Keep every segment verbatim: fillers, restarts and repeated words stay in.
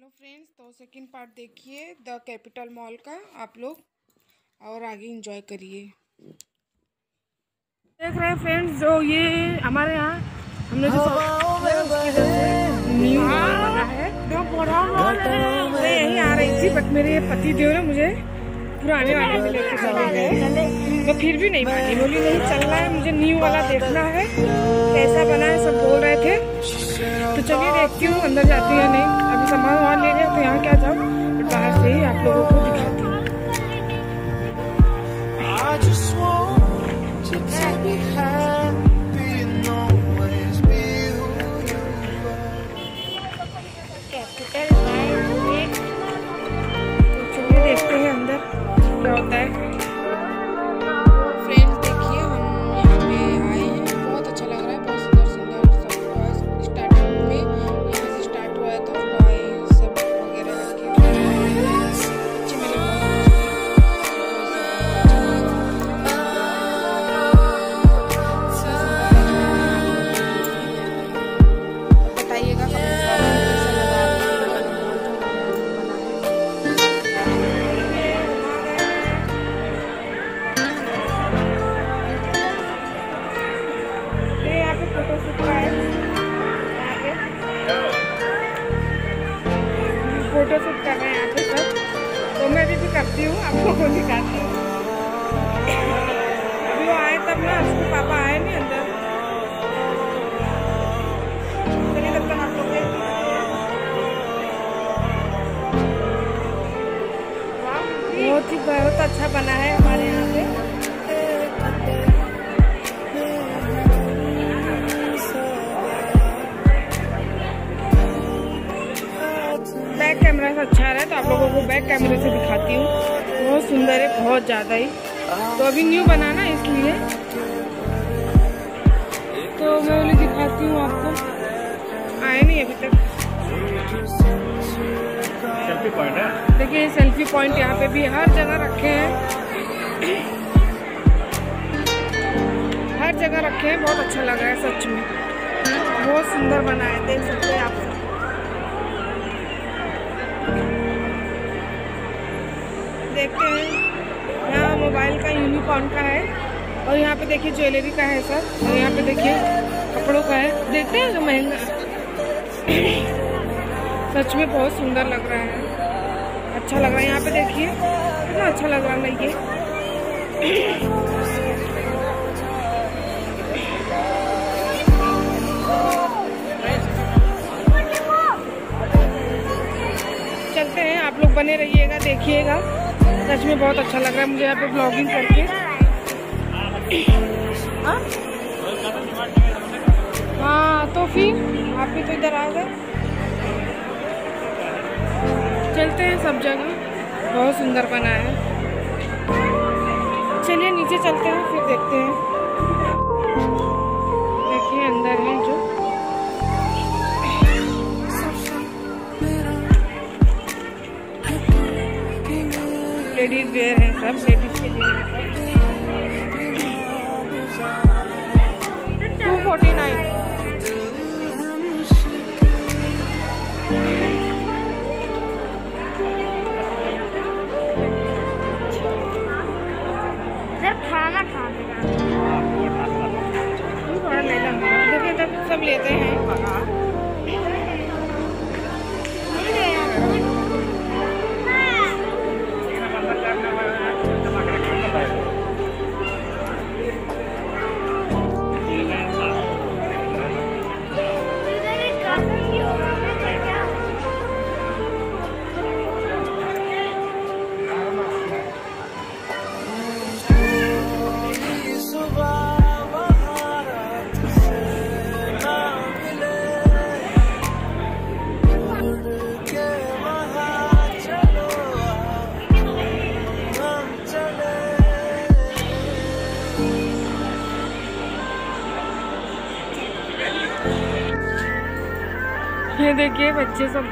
Hello friends, तो second part देखिए the capital mall का आप लोग और आगे एंजॉय करिए। देख रहे हैं फ्रेंड्स, जो ये हमारे यहाँ हमने जो न्यू बना है मैं यहीं आ रही थी, बट मेरे पति देव ने मुझे पुराने वाले में लेके चले गए, तो फिर भी नहीं मानी। बोली नहीं चलना है, मुझे न्यू वाला देखना है, कैसा बना है, सब बोल रहे थे। तो चलिए देखती हूँ अंदर जाती है नहीं, सामान वामान ले रहे हैं तो यहाँ क्या जाऊँ, बाहर से ही आप लोगों को दिखाती हूँ। चलिए देखते हैं अंदर क्या होता है। फोटो शूट कर रहे हैं यहाँ पे सब, तो मैं भी, भी करती हूँ, आप लोगों को दिखाती हूँ। अभी वो आए तब ना, उसके पापा आए नहीं अंदर। चलिए तब तक आप लोग बहुत ही बहुत अच्छा बना है हमारे यहाँ पे। कैमरा से अच्छा रहा है तो आप लोगों को बैक कैमरे से दिखाती हूँ। बहुत सुंदर है, बहुत ज़्यादा ही। तो अभी न्यू बनाना इसलिए तो मैं उन्हें दिखाती हूँ, आपको आए नहीं अभी तक। सेल्फी पॉइंट है, देखिए सेल्फी पॉइंट यहाँ पे भी हर जगह रखे हैं, हर जगह रखे हैं। बहुत अच्छा लगा है सच में, बहुत सुंदर बना है, देख सकते हैं आप। देखते हैं यहाँ मोबाइल का, यूनिकॉर्न का है, और यहाँ पे देखिए ज्वेलरी का है सर, और यहाँ पे देखिए कपड़ों का है। देखते हैं जो महंगा, सच में बहुत सुंदर लग रहा है, अच्छा लग रहा है। यहाँ पे देखिए कितना अच्छा लग रहा है ये। चलते हैं, आप लोग बने रहिएगा, देखिएगा, सच में बहुत अच्छा लग रहा है मुझे यहाँ पे ब्लॉगिंग करके। हाँ तो फिर आप भी तो इधर आ गए। चलते हैं, सब जगह बहुत सुंदर बना है। चलिए नीचे चलते हैं, फिर देखते हैं। देखिए अंदर है जो, लेडीज वेयर है सब, लेडीज के लिए टू फोर्टी नाइन। खाना खा लेना, देखिए तब सब लेते हैं। ये देखिए बच्चे सब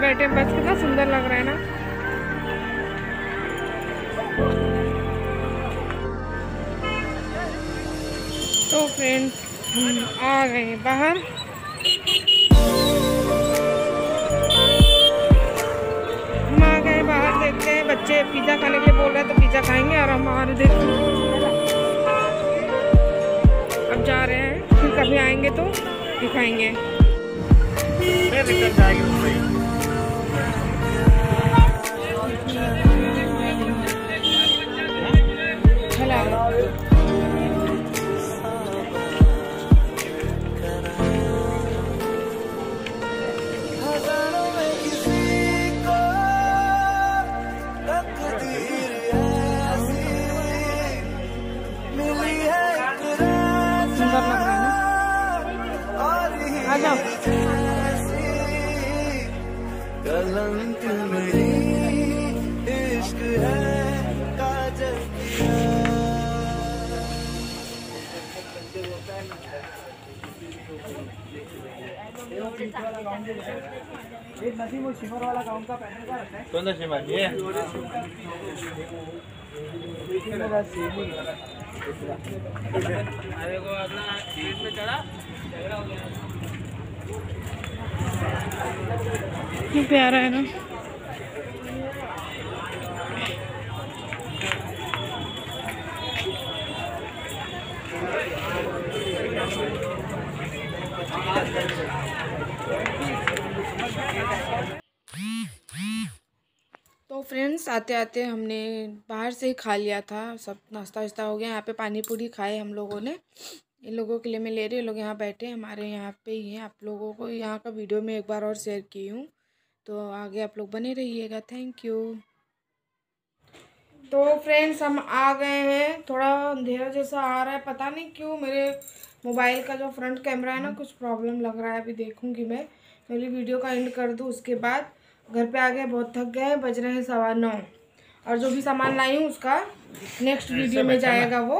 बैठे, बस कितना सुंदर लग रहा है ना। तो फ्रेंड्स हम आ गए बाहर। ये पिज़्ज़ा खाने के लिए बोल रहा है तो पिज़्ज़ा खाएंगे और हम और देखिए अब जा रहे हैं, फिर कभी आएंगे तो दिखाएंगे। कौन सा शिमर ये प्यारा है ना। तो फ्रेंड्स आते आते हमने बाहर से ही खा लिया था, सब नाश्ता वास्ता हो गया। यहाँ पे पानी पूरी खाए हम लोगों ने, इन लोगों के लिए मैं ले रही हूँ। लोग यहाँ बैठे हमारे यहाँ पे ही हैं। आप लोगों को यहाँ का वीडियो मैं एक बार और शेयर की हूँ, तो आगे आप लोग बने रहिएगा। Thank you. तो फ्रेंड्स हम आ गए हैं, थोड़ा अंधेरा जैसा आ रहा है, पता नहीं क्यों मेरे मोबाइल का जो फ्रंट कैमरा है ना कुछ प्रॉब्लम लग रहा है। अभी देखूँगी मैं, पहले वीडियो का एंड कर दूँ, उसके बाद घर पे आ गए, बहुत थक गए। बज रहे हैं सवा नौ और जो भी सामान लाई हूँ उसका नेक्स्ट वीडियो में जाएगा वो।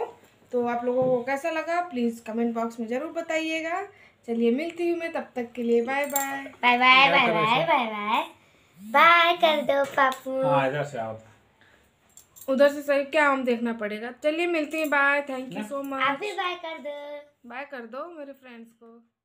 तो आप लोगों को कैसा लगा प्लीज़ कमेंट बॉक्स में ज़रूर बताइएगा। चलिए मिलती हूँ मैं, तब तक के लिए bye bye bye bye bye bye bye bye bye कर दो पापू उधर से सही, क्या हम देखना पड़ेगा। चलिए मिलती हैं, bye. Thank you so much. Bye कर दो, बाय कर दो मेरे फ्रेंड्स को।